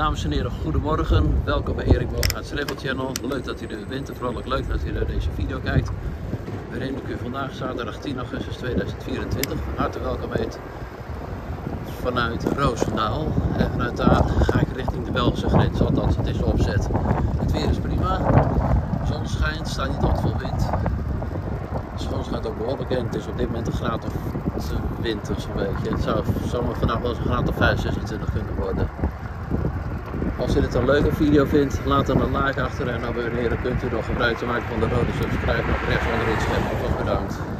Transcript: Dames en heren, goedemorgen. Welkom bij Eric Boogaard's Travel Channel. Leuk dat u er bent en vooral ook leuk dat u naar deze video kijkt. We nemen u vandaag zaterdag 10 augustus 2024. Van harte welkom heet vanuit Roosendaal. En vanuit daar ga ik richting de Belgische grens, althans het is opzet. Het weer is prima. Zon schijnt, staat niet altijd veel wind. De zon schijnt ook behoorlijk en het is op dit moment een graad of 20 zo'n beetje. Het zou maar vandaag wel eens een graad of 25 kunnen worden. Als u dit een leuke video vindt, laat dan een like achter en abonneren. Kunt u nog gebruik te maken van de rode subscribe op rechts onder het scherm. Alvast bedankt.